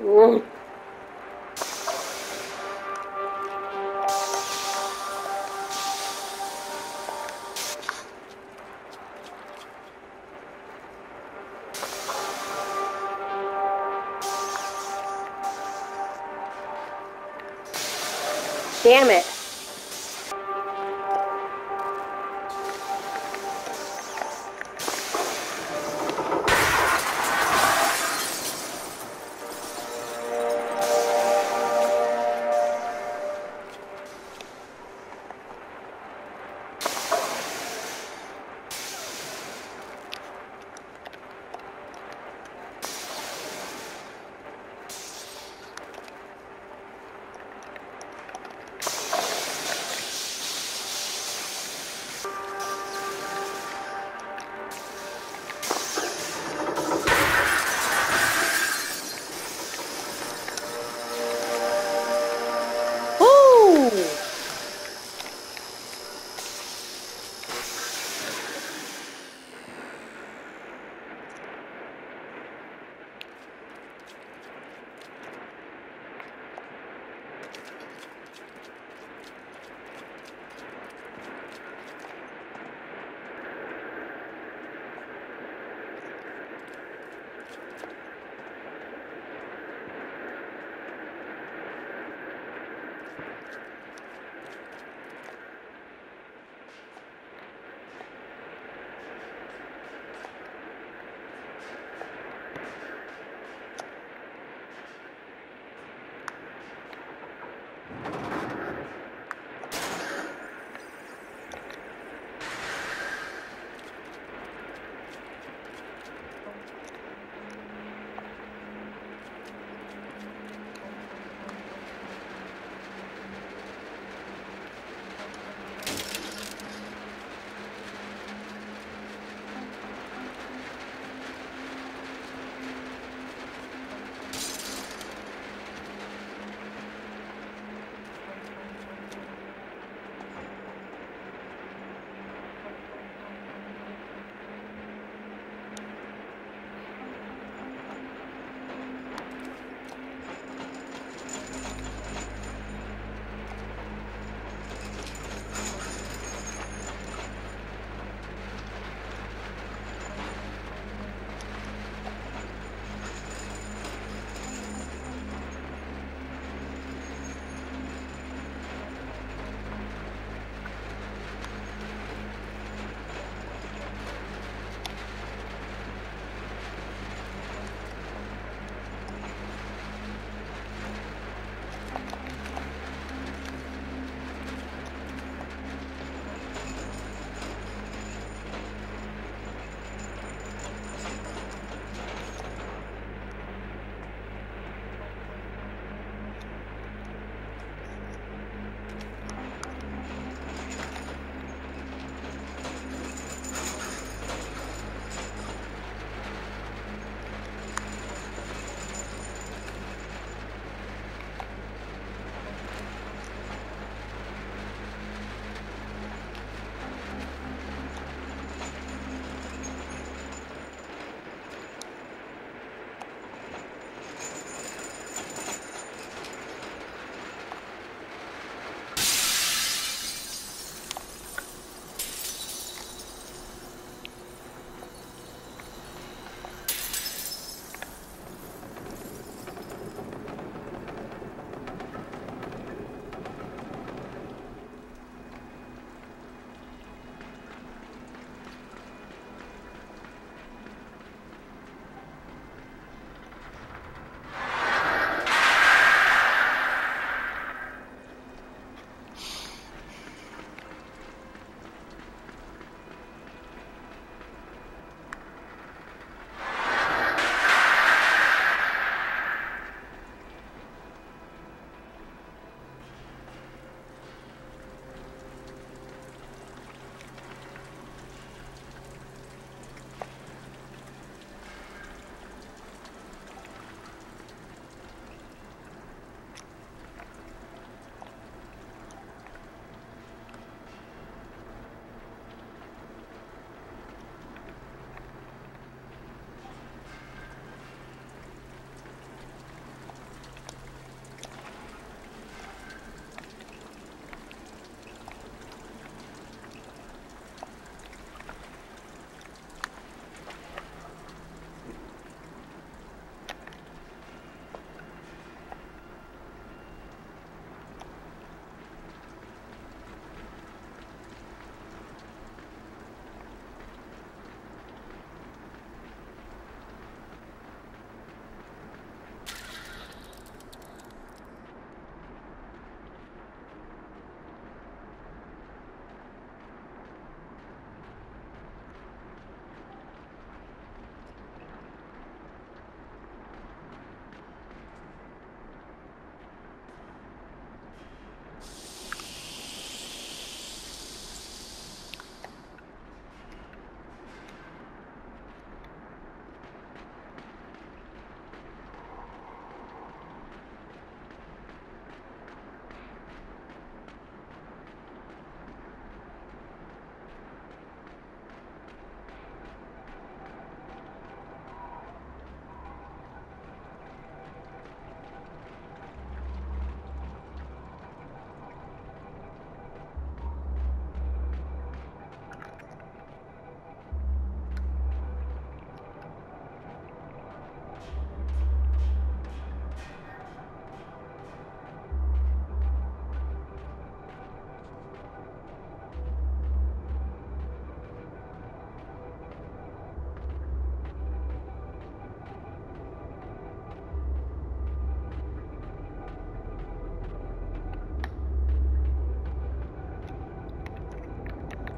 Whoa. Damn it.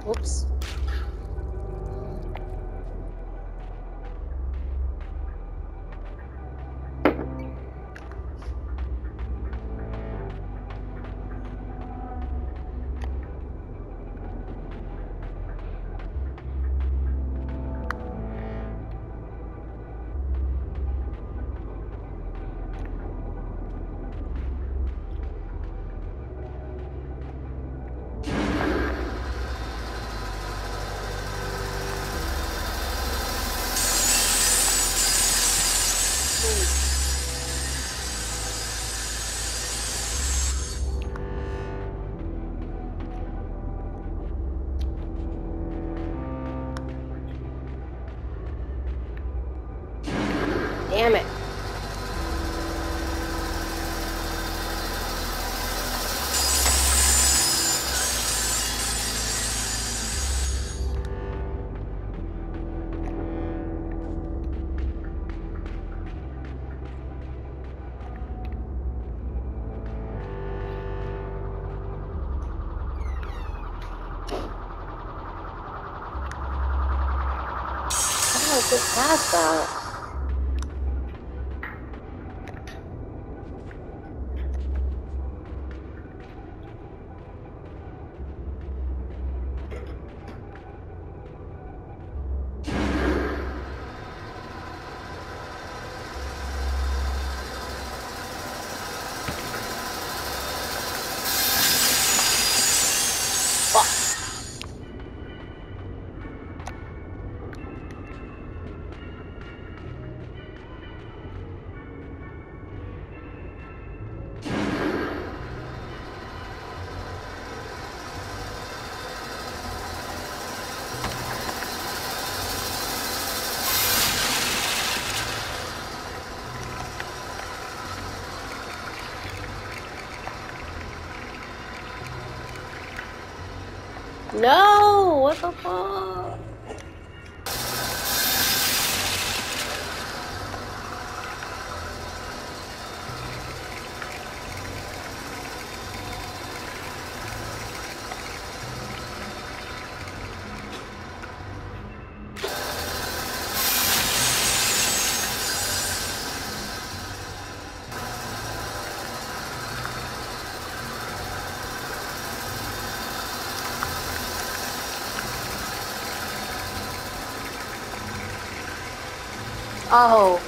Whoops. Damn it. How is this fast though? No! What the fuck? Oh.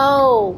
Oh.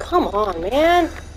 Come on, man.